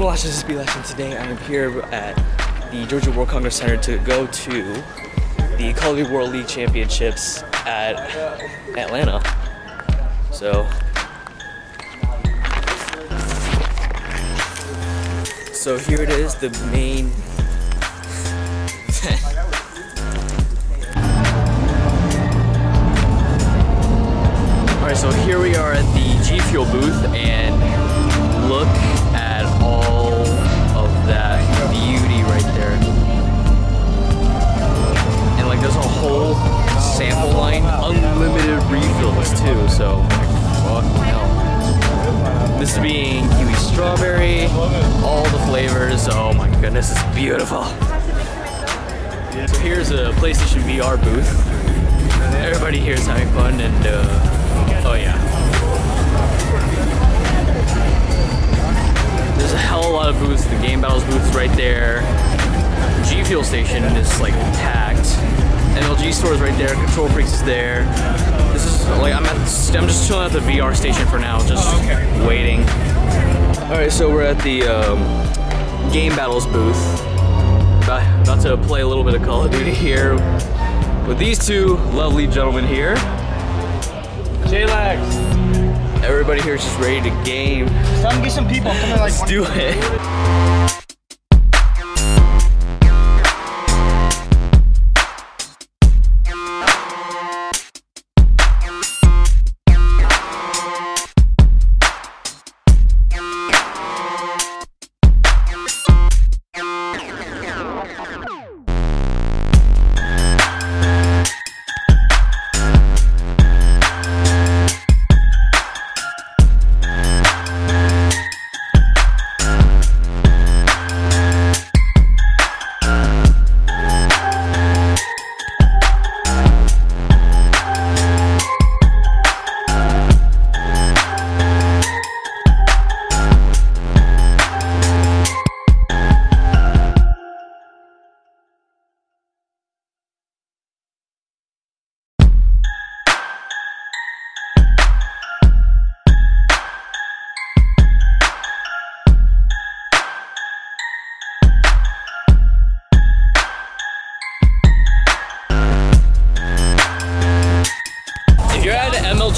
Fooyah, this is Speedlash, and today I am here at the Georgia World Congress Center to go to the Call of Duty World League Championships at Atlanta. So here it is, the main. Alright, so here we are at the G Fuel booth, and look at all of that beauty right there. And like there's a whole sample line, unlimited refills too, so fuck hell. This being kiwi strawberry, all the flavors, oh my goodness, it's beautiful. So here's a PlayStation VR booth. Everybody here is having fun, and oh yeah. There's a hell of a lot of booths. The Game Battles booth's right there. G Fuel station is like packed. MLG store's right there. Control Freaks is there. This is like I'm just chilling at the VR station for now, just waiting. All right, so we're at the Game Battles booth. About to play a little bit of Call of Duty here with these two lovely gentlemen here. J-Lags. Everybody here is just ready to game. It's time to get some people. Come in, like, let's do it.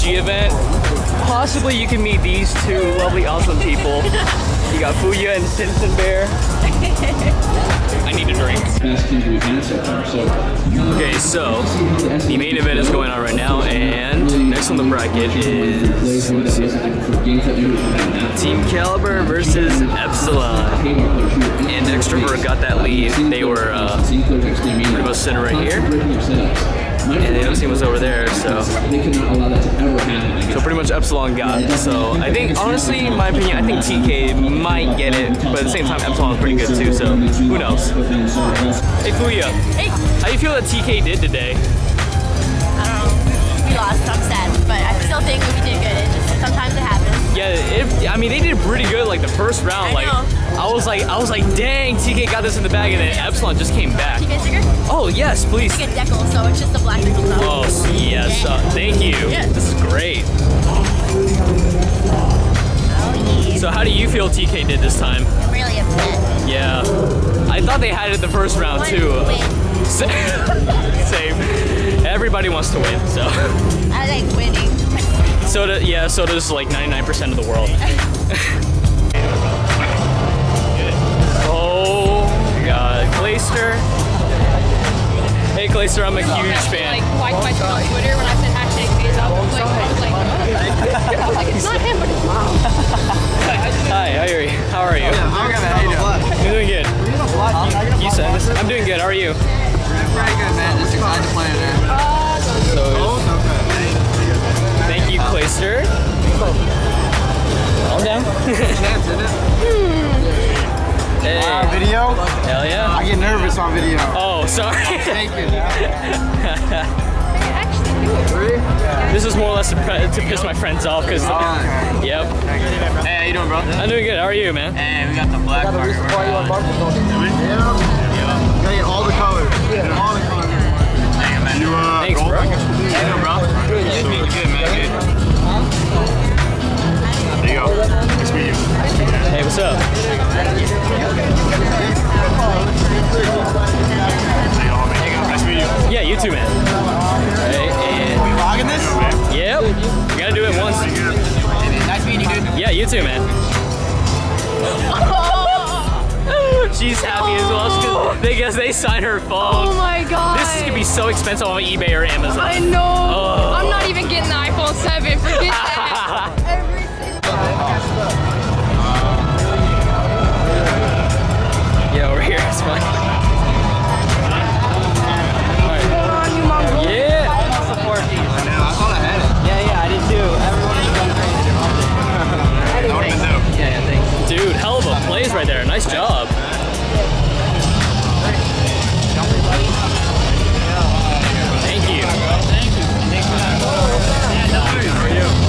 Event. Possibly you can meet these two lovely, awesome people. You got Fooyah and Cincinbear. I need a drink. Okay, so the main event is going on right now, and next on the bracket is Team Caliber versus Epsilon. And Extrovert got that lead. They were pretty much center right here. And the other team was over there, so pretty much Epsilon got it. So I think, honestly, in my opinion, I think TK might get it, but at the same time, Epsilon's pretty good too, so who knows? Hey, Fooyah. Hey. How do you feel that TK did today? I don't know. We lost, I'm sad, but I still think we did good. It just, sometimes it happens. Yeah, I mean, they did pretty good, like, the first round. I was like, dang, TK got this in the bag, and then Epsilon just came back. TK sticker? Oh, yes, please. It's like a decal, so it's just a black decal. Oh, yes, thank you. Yeah. This is great. Oh, yeah. So how do you feel TK did this time? I'm really upset. Yeah. I thought they had it the first round, too. Win. Same. Everybody wants to win, so. I like winning. So does, like, 99% of the world. Clayster. Hey Clayster, I'm a huge fan. Like, why do I spell Twitter when I said hashtag phase out? Like, it's not him, but it's mom. Hi, how are you? I'm doing good. You said this? I'm doing good, how are you? I'm pretty good, man. Just excited to play today. Thank you, Clayster. Calm down. Video? Hell yeah. I get nervous on video. Oh, sorry. Thank you. This is more or less to piss my friends off, because... Yep. Hey, how you doing, bro? I'm doing good. How are you, man? Hey, we got the black part. We got all the colors. All the colors. Thanks, bro. How you doing, bro? Good, man. Good. There you go. Nice to meet you. Hey, what's up? You gotta do it once. Nice meeting you, dude. Yeah, you too, man. She's happy as well because they signed her phone. Oh my god. This is gonna be so expensive on eBay or Amazon. I know. Oh. I'm not even getting the iPhone 7. Forget that. Every single time. Yeah, over here is fun. Dude, hell of a plays right there. Nice job. Thank you.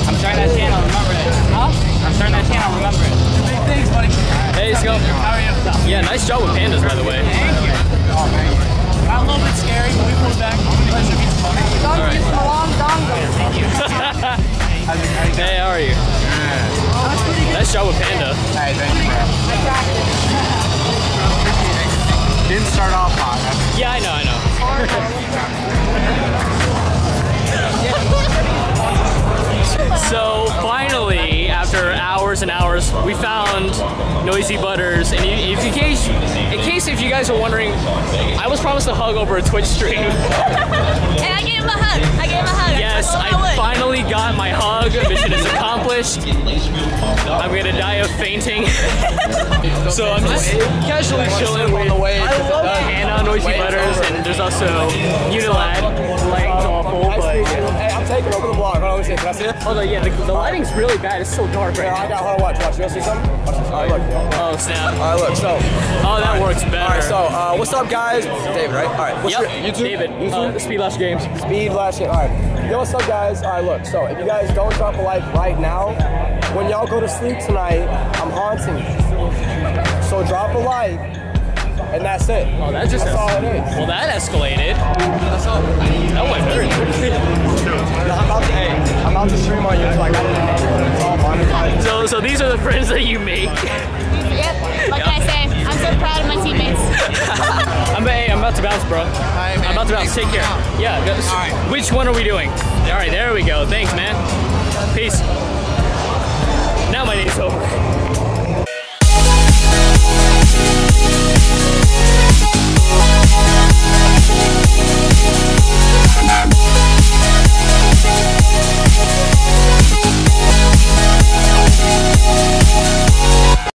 I'm starting that channel. Remember it. Huh? I'm starting that channel. Remember it. Big things, buddy. Hey, let's go. How are you? Yeah, nice job with pandas, by the way. Thank you. I'm a little bit scary, but we pulled back. All right. Thank you. Hey, how are you? Nice job with Panda. Hey, thank you, man. Didn't start off hot. Yeah, I know, I know. So finally, after hours and hours, we found Noisy Butters. And in case if you guys are wondering, I was promised a hug over a Twitch stream. And I gave him a hug. I gave him a hug. Yes, I finally got my hug. Mission is accomplished. I'm gonna die of fainting. So I'm just casually chilling with Hannah, Noisy Butters, and there's also Unilad. Lighting's awful, but hey, I'm taking over the vlog. Hold on, can I see it? Oh yeah, the lighting's really bad. It's so dark right now. I got hard watch. Watch. You wanna see something? Oh snap! All right, look. So. Oh, that works better. All right, so what's up, guys? David, right? All right. What's your YouTube? David. YouTube. Speedlash games. Speedlash games. All right. Yo, what's up, guys? All right, look. So if you guys don't drop a like right now, when y'all go to sleep tonight, I'm haunting you. So drop a like, and that's it. Oh, that just that's all it is. Well, that escalated. That's all. That went very quickly. I'm about to stream on you. Like, it's all monetized. So these are the friends that you make. Yep. What can I say? I'm so proud of my teammates. I'm about to bounce, bro. Hi, man. I'm about to bounce. Take care. Yeah. All right. Which one are we doing? All right. There we go. Thanks, man. Peace. Now my day's over.